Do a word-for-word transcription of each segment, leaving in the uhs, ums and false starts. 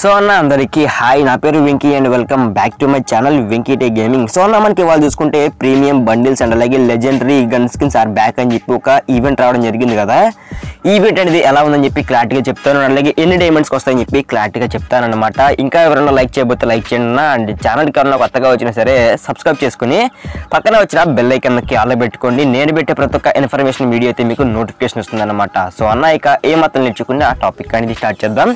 So అన్న అందరికీ hi, నా పేరు Venky and welcome back to my channel Venky tech gaming. So అన్న మనకి వాళ్ళు చూసుకుంటే ప్రీమియం బండిల్స్ అండ్ అలాగే legendary gun skins are back అని చెప్పి ఒక ఈవెంట్ రావడం జరిగింది కదా. ఈవెంట్ అనేది ఎలా ఉందని చెప్పి క్లారిటీగా చెప్తాను, అలాగే ఎన్ని డైమండ్స్కి వస్తాయని చెప్పి క్లారిటీగా చెప్తాను అనమాట. ఇంకా ఎవరైనా లైక్ చేయబోతే లైక్ చేయండి, అండ్ ఛానల్కి ఎవరైనా కొత్తగా వచ్చినా సరే సబ్స్క్రైబ్ చేసుకుని పక్కన వచ్చిన బెల్ ఐకాన్కి ఆల్ పెట్టుకోండి. నేను పెట్టే ప్రతి ఒక్క ఇన్ఫర్మేషన్ వీడియో అయితే మీకు నోటిఫికేషన్ వస్తుందన్నమాట. సో అన్న ఇక ఏమాత్రం నేర్చుకుని ఆ టాపిక్ అనేది స్టార్ట్ చేద్దాం.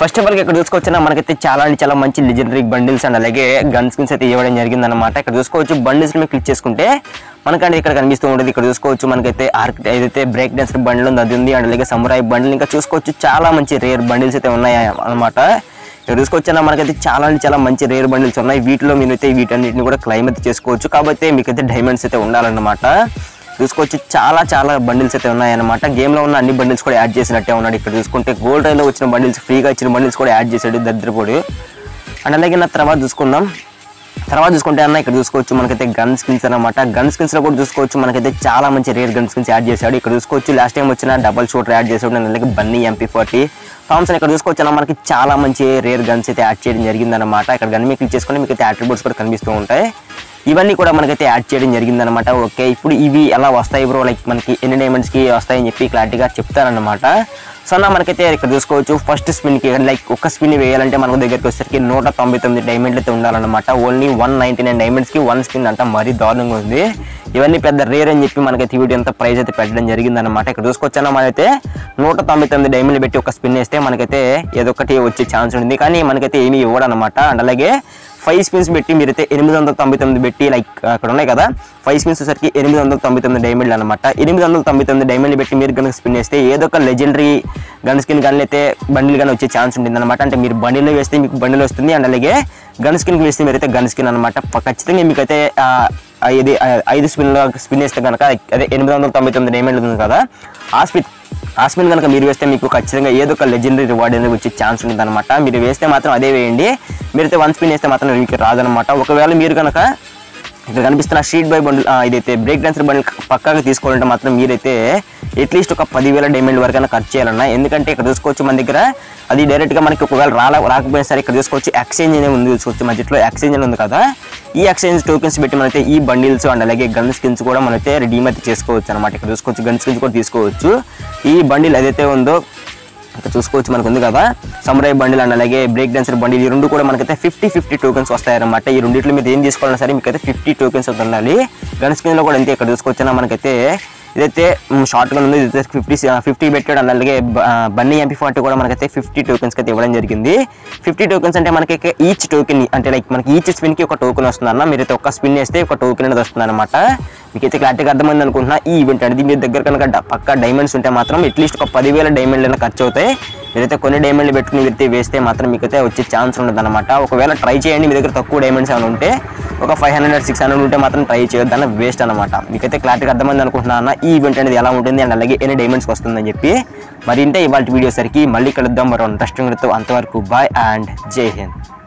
ఫస్ట్ ఆఫ్ ఆల్ ఇక్కడ చూసుకోవచ్చున్నా మనకైతే చాలా అంటే చాలా మంచి లెజెండరీ బండిల్స్ అండ్ అలాగే గన్ స్కిన్స్ అయితే ఇవ్వడం జరిగింది అనమాట. ఇక్కడ చూసుకోవచ్చు బండిల్స్ మీద క్లిక్ చేసుకుంటే మనకంటే ఇక్కడ కనిపిస్తూ ఉంటుంది. ఇక్కడ చూసుకోవచ్చు మనకైతే ఆర్క్ ఏదైతే బ్రేక్ డాన్స్ బండిల్ ఉంది అది ఉంది, అండ్ అలాగే సమురాయి బండిల్, ఇంకా చూసుకోవచ్చు చాలా మంచి రేర్ బండిల్స్ అయితే ఉన్నాయి అనమాట. ఇక్కడ చూసుకొచ్చినా మనకైతే చాలా అంటే చాలా మంచి రేర్ బండిల్స్ ఉన్నాయి. వీటిలో మీరైతే వీటన్నిటిని కూడా క్లైమ్ అయితే చేసుకోవచ్చు, కాబట్టి మీకైతే డైమండ్స్ అయితే ఉండాలన్నమాట. చూసుకోవచ్చు చాలా చాలా బండిల్స్ అయితే ఉన్నాయన్నమాట. గేమ్లో ఉన్న అన్ని బండిల్స్ కూడా యాడ్ చేసినట్టే ఉన్నాడు. ఇక్కడ చూసుకుంటే గోల్డ్ రైల్లో వచ్చిన బండిల్స్, ఫ్రీగా ఇచ్చిన బండిల్స్ కూడా యాడ్ చేశాడు దరిద్రపోడు. అండ్ అలాగే నా తర్వాత చూసుకుందాం, తర్వాత చూసుకుంటే అన్న ఇక్కడ చూసుకోవచ్చు మనకైతే గన్ స్కిన్స్ అనమాట. గన్ స్కిన్స్లో కూడా చూసుకోవచ్చు మనకైతే చాలా మంచి రేర్ గన్ స్కిన్స్ యాడ్ చేశాడు. ఇక్కడ చూసుకోవచ్చు లాస్ట్ టైం వచ్చిన డబల్ షూటర్ యాడ్ చేశాడు, అండ్ అలాగే బన్నీ ఎంపీ ఫార్టీ థామ్సన్. ఇక్కడ చూసుకోవచ్చు మనకి చాలా మంచి రేర్ గన్స్ అయితే యాడ్ చేయడం జరిగిందనమాట. ఇక్కడ గన్ మీద క్లిక్ చేసుకుంటే మీకు అయితే అట్రిబ్యూట్స్ కూడా కనిపిస్తూ ఉంటాయి. ఇవన్నీ కూడా మనకైతే యాడ్ చేయడం జరిగిందనమాట. ఓకే, ఇప్పుడు ఇవి ఎలా వస్తాయి బ్రో, లైక్ మనకి ఎన్ని డైమండ్స్కి వస్తాయని చెప్పి క్లారిటీగా చెప్తారనమాట. సో నా మనకైతే ఇక్కడ చూసుకోవచ్చు ఫస్ట్ స్పిన్కి లైక్ ఒక స్పిన్ వేయాలంటే మనకు దగ్గరికి వచ్చేసరికి నూట తొంభై తొమ్మిది డైమండ్లు అయితే ఉండాలన్నమాట. ఓన్లీ వన్ నైంటీ నైన్ డైమండ్స్కి వన్ స్పిన్ అంట, మరీ దారుణంగా ఉంది. ఇవన్నీ పెద్ద రేర్ అని చెప్పి మనకైతే వీటి అంతా ప్రైజ్ అయితే పెట్టడం జరిగిందనమాట. ఇక్కడ చూసుకొచ్చాను మనైతే నూట తొంభై తొమ్మిది డైమండ్లు పెట్టి ఒక స్పిన్ వేస్తే మనకైతే ఏదొకటి వచ్చే ఛాన్స్ ఉంటుంది, కానీ మనకైతే ఏమీ ఇవ్వడనమాట. అండ్ అలాగే ఫైవ్ స్పిన్స్ పెట్టి మీరైతే ఎనిమిది వందల తొంభై తొమ్మిది పెట్టి లైక్ అక్కడ ఉన్నాయి కదా ఫైవ్ స్పిన్స్ వచ్చేసరికి ఎనిమిది వందల తొంభై తొమ్మిది డైమండ్లు అనమాట. ఎనిమిది వందల తొంభై తొమ్మిది డైమండ్లు పెట్టి మీరు కనుక స్పిన్ వేస్తే ఏదో ఒక లెజెండరీ గన్ స్కిన్ కానీ అయితే బండిల్ కానీ వచ్చే ఛాన్స్ ఉంటుంది అనమాట. అంటే మీరు బండిల్లో వేస్తే మీకు బండిల్ వస్తుంది, అండ్ అలాగే గన్ స్కిన్కి వేస్తే మీరైతే గన్ స్కిన్ అనమాట. ఖచ్చితంగా మీకైతే ఇది ఐదు స్పిన్లో స్పిన్ వేస్తే కనుక అదే ఎనిమిది వందల తొంభై తొమ్మిది డైమండ్లు ఉంది కదా, ఆ స్పిన్ ఆ స్పిన్ కనుక మీరు వేస్తే మీకు ఖచ్చితంగా ఏదో ఒక లెజెండరీ రివార్డ్ అనేది వచ్చే ఛాన్స్ ఉంటుంది అనమాట. మీరు వేస్తే మాత్రం అదే వేయండి, మీరైతే వన్ స్పిన్ వేస్తే మాత్రం మీకు రాదనమాట. ఒకవేళ మీరు కనుక ఇక్కడ కనిపిస్తున్న స్ట్రీట్ బై బండిల్ ఇదైతే బ్రేక్ డాన్సర్ బండిల్ పక్కాగా తీసుకోవాలంటే మాత్రం మీరైతే అట్లీస్ట్ ఒక పదివేల డైమండ్ వరకైనా ఖర్చు చేయాలన్నా. ఎందుకంటే ఇక్కడ చూసుకోవచ్చు మన దగ్గర అది డైరెక్ట్గా మనకి ఒకవేళ రాల రాకపోయినా సరే ఇక్కడ చూసుకోవచ్చు ఎక్స్చేంజ్ అనేది ఉంది. చూసుకోవచ్చు మధ్యలో ఎక్స్చేంజ్ అని ఉంది కదా, ఈ ఎక్స్చేంజ్ టోకెన్స్ పెట్టి మనైతే ఈ బండిల్స్ అండ్ అలాగే గన్ స్కిన్స్ కూడా మనైతే రిడీమ్ అయితే చేసుకోవచ్చు అనమాట. ఇక్కడ చూసుకోవచ్చు గన్ స్కిన్స్ కూడా తీసుకోవచ్చు. ఈ బండిల్ ఏదైతే ఉందో ఇక్కడ చూసుకోవచ్చు మనకు ఉంది కదా సమురాయి బండిల్ అండ్ అలాగే బ్రేక్ డాన్సర్ బండిల్, ఈ రెండు కూడా మనకైతే ఫిఫ్టీ ఫిఫ్టీ టోకెన్స్ వస్తాయన్నమాట. ఈ రెండింటిలో మీరు ఏం తీసుకోవాలన్నా సరే మీకైతే ఫిఫ్టీ టోకెన్స్ అయితే ఉండాలి. గన్ స్కిన్లో కూడా అంతే. ఇక్కడ చూసుకొచ్చినా మనకైతే ఇదైతే షార్ట్ గన్ ఉంది, ఇదైతే ఫిఫ్టీ ఫిఫ్టీ పెట్టాడు, అండ్ అలాగే బన్నీ ఎంపీ ఫార్టీ కూడా మనకైతే ఫిఫ్టీ టోకెన్స్కి అయితే ఇవ్వడం జరిగింది. ఫిఫ్టీ టోకెన్స్ అంటే మనకి ఈచ్ టోకెన్ అంటే లైక్ మనకి ఈచ్ స్పిన్కి ఒక టోకెన్ వస్తుందన్న. మీరైతే ఒక స్పిన్ వేస్తే ఒక టోకెన్ అనేది వస్తుంది అనమాట. మీకైతే క్లారిటీగా అర్థమైంది అనుకుంటున్నా. ఈ ఈవెంట్ అనేది మీ దగ్గర కనుక పక్క డైమండ్స్ ఉంటే మాత్రం అట్లీస్ట్ ఒక పదివేల డైమండ్లు అయినా ఖర్చు అవుతాయి. మీరైతే కొన్ని డైమండ్లు పెట్టుకుని మీరైతే వేస్తే మాత్రం మీకైతే వచ్చే ఛాన్స్ ఉండదన్నమాట. ఒకవేళ ట్రై చేయండి, మీ దగ్గర తక్కువ డైమండ్స్ అని ఉంటే ఒక ఫైవ్ హండ్రెడ్ సిక్స్ హండ్రెడ్ ఉంటే మాత్రం ట్రై చేయొద్దని వేస్ట్ అనమాట. మీకైతే క్లారిటీగా అర్థమైంది అనుకుంటున్నా అన్న ఈ ఈవెంట్ అనేది ఎలా ఉంటుంది అండ్ అలాగే ఎన్ని డైమండ్స్కి వస్తుందని చెప్పి. మరి అంటే ఇవాళ వీడియోసరికి మళ్ళీ కలుద్దాం మరో ఇంట్రెస్టింగ్. అంతవరకు బాయ్ అండ్ జై హింద్.